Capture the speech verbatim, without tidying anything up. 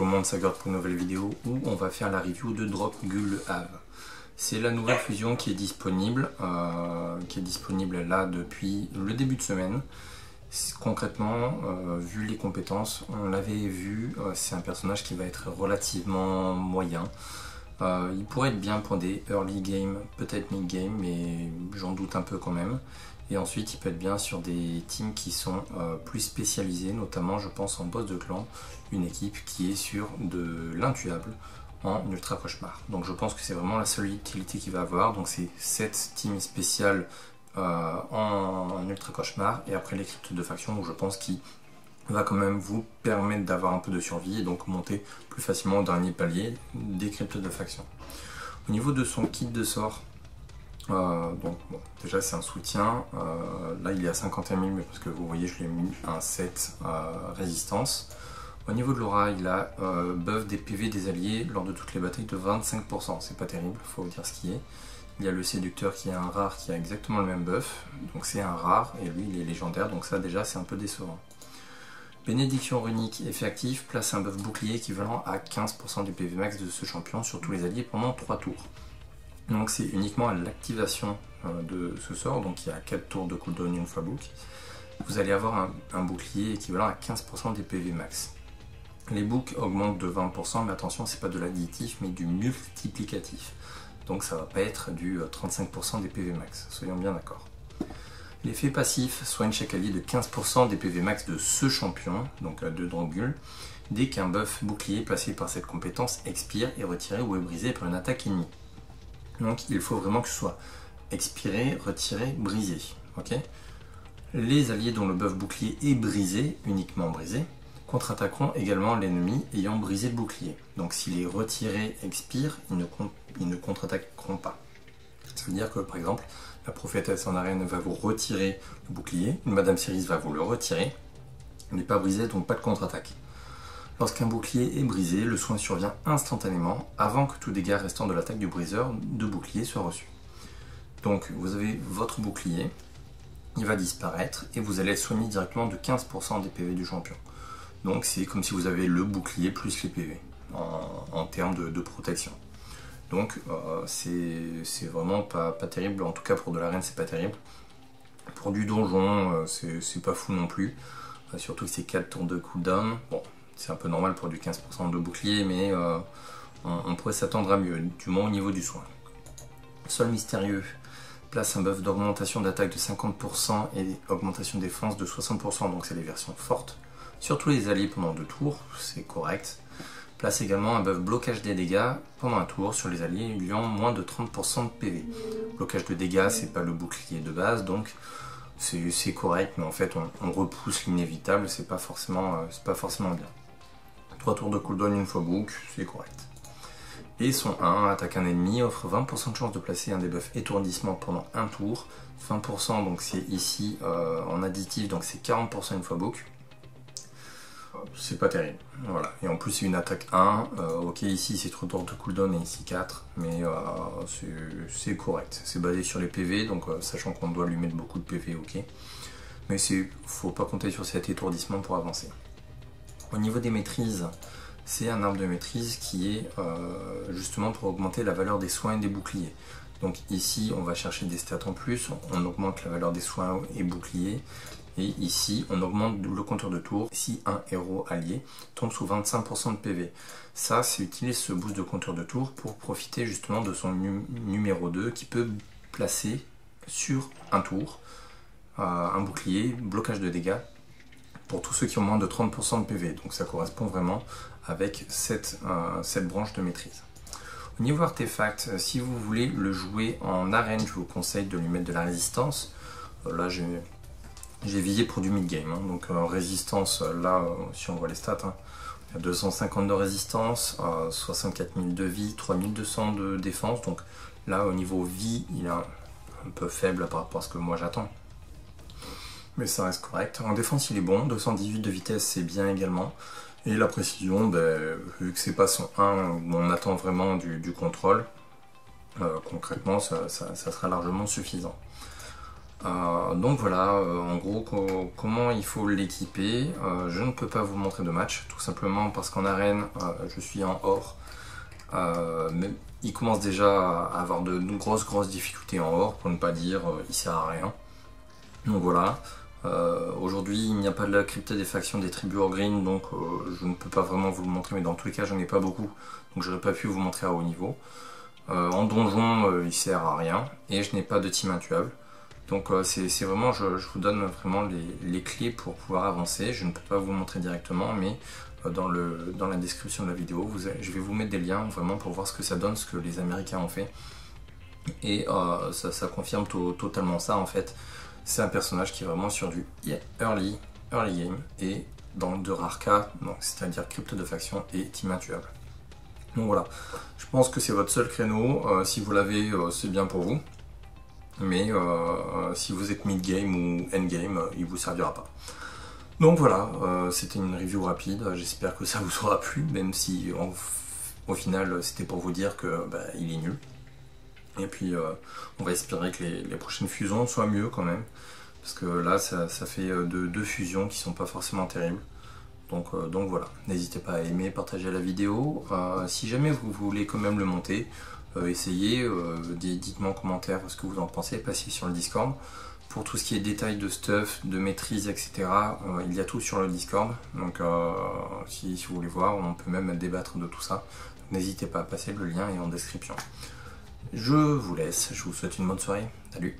tout le monde, ça garde pour une nouvelle vidéo où on va faire la review de Drokgul le Hâve. C'est la nouvelle fusion qui est disponible, euh, qui est disponible là depuis le début de semaine. Concrètement, euh, vu les compétences, on l'avait vu, euh, c'est un personnage qui va être relativement moyen. Euh, il pourrait être bien pour des early game, peut-être mid game, mais j'en doute un peu quand même. Et ensuite, il peut être bien sur des teams qui sont euh, plus spécialisés, notamment, je pense, en boss de clan, une équipe qui est sur de l'intuable en ultra cauchemar. Donc je pense que c'est vraiment la seule utilité qu'il va avoir. Donc c'est cette team spéciale euh, en, en ultra cauchemar et après les cryptes de faction, où je pense qu'il va quand même vous permettre d'avoir un peu de survie et donc monter plus facilement au dernier palier des cryptes de faction. Au niveau de son kit de sort, Euh, donc bon, déjà c'est un soutien, euh, là il est à cinquante et un mille, mais parce que vous voyez je lui ai mis un set euh, résistance. Au niveau de l'aura, il a euh, buff des P V des alliés lors de toutes les batailles de vingt-cinq pour cent, c'est pas terrible, faut vous dire ce qui est. Il y a le séducteur qui est un rare qui a exactement le même buff, donc c'est un rare et lui il est légendaire, donc ça déjà c'est un peu décevant. Bénédiction runique, effet actif, place un buff bouclier équivalent à quinze pour cent du P V max de ce champion sur tous les alliés pendant trois tours. Donc c'est uniquement à l'activation euh, de ce sort, donc il y a quatre tours de cooldown une fois book. Vous allez avoir un, un bouclier équivalent à quinze pour cent des P V max. Les books augmentent de vingt pour cent, mais attention, c'est pas de l'additif, mais du multiplicatif. Donc ça va pas être du euh, trente-cinq pour cent des P V max, soyons bien d'accord. L'effet passif soigne chaque allié de quinze pour cent des P V max de ce champion, donc euh, de Drokgul, dès qu'un buff bouclier placé par cette compétence expire et retiré ou est brisé par une attaque ennemie. Donc il faut vraiment que ce soit expiré, retiré, brisé. Okay, les alliés dont le buff bouclier est brisé, uniquement brisé, contre-attaqueront également l'ennemi ayant brisé le bouclier. Donc s'il est retiré, expire, ils ne, ne contre-attaqueront pas. Ça veut dire que par exemple, la prophétesse en arène va vous retirer le bouclier, Madame Siris va vous le retirer, il n'est pas brisé, donc pas de contre-attaque. Lorsqu'un bouclier est brisé, le soin survient instantanément avant que tout dégât restant de l'attaque du briseur de bouclier soit reçu. Donc vous avez votre bouclier, il va disparaître et vous allez être soigné directement de quinze pour cent des P V du champion. Donc c'est comme si vous avez le bouclier plus les P V en, en termes de, de protection. Donc euh, c'est vraiment pas, pas terrible, en tout cas pour de l'arène c'est pas terrible. Pour du donjon euh, c'est pas fou non plus, euh, surtout que c'est quatre tours de cooldown. Bon, c'est un peu normal pour du quinze pour cent de bouclier, mais euh, on, on pourrait s'attendre à mieux, du moins au niveau du soin. Sol mystérieux place un buff d'augmentation d'attaque de cinquante pour cent et augmentation de défense de soixante pour cent, donc c'est les versions fortes, sur tous les alliés pendant deux tours, c'est correct. Place également un buff blocage des dégâts pendant un tour sur les alliés ayant moins de trente pour cent de P V. Blocage de dégâts, c'est pas le bouclier de base, donc c'est correct, mais en fait on, on repousse l'inévitable, c'est pas forcément, euh, c'est pas forcément bien. trois tours de cooldown une fois book, c'est correct. Et son un, attaque un ennemi, offre vingt pour cent de chance de placer un debuff étourdissement pendant un tour. vingt pour cent, donc c'est ici euh, en additif, donc c'est quarante pour cent une fois book. C'est pas terrible, voilà. Et en plus c'est une attaque un, euh, ok ici c'est trois tours de cooldown et ici quatre, mais euh, c'est correct. C'est basé sur les P V, donc euh, sachant qu'on doit lui mettre beaucoup de P V, ok. Mais faut pas compter sur cet étourdissement pour avancer. Au niveau des maîtrises, c'est un arbre de maîtrise qui est euh, justement pour augmenter la valeur des soins et des boucliers. Donc ici, on va chercher des stats en plus, on augmente la valeur des soins et boucliers. Et ici, on augmente le compteur de tour si un héros allié tombe sous vingt-cinq pour cent de P V. Ça, c'est utile, ce boost de compteur de tour, pour profiter justement de son num numéro deux qui peut placer sur un tour euh, un bouclier, blocage de dégâts, pour tous ceux qui ont moins de trente pour cent de P V, donc ça correspond vraiment avec cette, euh, cette branche de maîtrise. Au niveau artefact, si vous voulez le jouer en arène, je vous conseille de lui mettre de la résistance. Euh, là, j'ai visé pour du mid-game, hein, donc euh, résistance, là, euh, si on voit les stats, hein, il y a deux cent cinquante de résistance, euh, soixante-quatre mille de vie, trois mille deux cents de défense, donc là, au niveau vie, il est un, un peu faible par rapport à ce que moi j'attends. Mais ça reste correct. En défense, il est bon. deux cent dix-huit de vitesse, c'est bien également. Et la précision, ben, vu que c'est pas son un, on attend vraiment du, du contrôle. Euh, concrètement, ça, ça, ça sera largement suffisant. Euh, donc voilà, euh, en gros, co comment il faut l'équiper. Euh, je ne peux pas vous montrer de match, tout simplement parce qu'en arène, euh, je suis en or. Euh, mais il commence déjà à avoir de, de grosses, grosses difficultés en or, pour ne pas dire euh, il sert à rien. Donc voilà, euh, aujourd'hui, il n'y a pas de la crypta des factions des tribus hors green, donc euh, je ne peux pas vraiment vous le montrer, mais dans tous les cas, je n'en ai pas beaucoup, donc je n'aurais pas pu vous montrer à haut niveau. Euh, en donjon, euh, il sert à rien, et je n'ai pas de team intuable. Donc euh, c'est vraiment, je, je vous donne vraiment les, les clés pour pouvoir avancer. Je ne peux pas vous montrer directement, mais euh, dans, le, dans la description de la vidéo, vous avez, je vais vous mettre des liens vraiment pour voir ce que ça donne, ce que les Américains ont fait. Et euh, ça, ça confirme to totalement ça en fait. C'est un personnage qui est vraiment sur du early, early game et dans de rares cas, c'est-à-dire crypte de faction et team intuable. Donc voilà, je pense que c'est votre seul créneau. Euh, si vous l'avez, euh, c'est bien pour vous. Mais euh, si vous êtes mid-game ou end-game, euh, il ne vous servira pas. Donc voilà, euh, c'était une review rapide, j'espère que ça vous aura plu, même si on, au final c'était pour vous dire que bah, il est nul. Et puis euh, on va espérer que les, les prochaines fusions soient mieux quand même, parce que là ça, ça fait deux, deux fusions qui ne sont pas forcément terribles. Donc, euh, donc voilà, n'hésitez pas à aimer, partager la vidéo. Euh, si jamais vous voulez quand même le monter, Euh, essayez, euh, dites-moi en commentaire ce que vous en pensez, passez sur le Discord. Pour tout ce qui est détails de stuff, de maîtrise, et cetera, euh, il y a tout sur le Discord. Donc euh, si, si vous voulez voir, on peut même débattre de tout ça. N'hésitez pas à passer, le lien est en description. Je vous laisse, je vous souhaite une bonne soirée. Salut!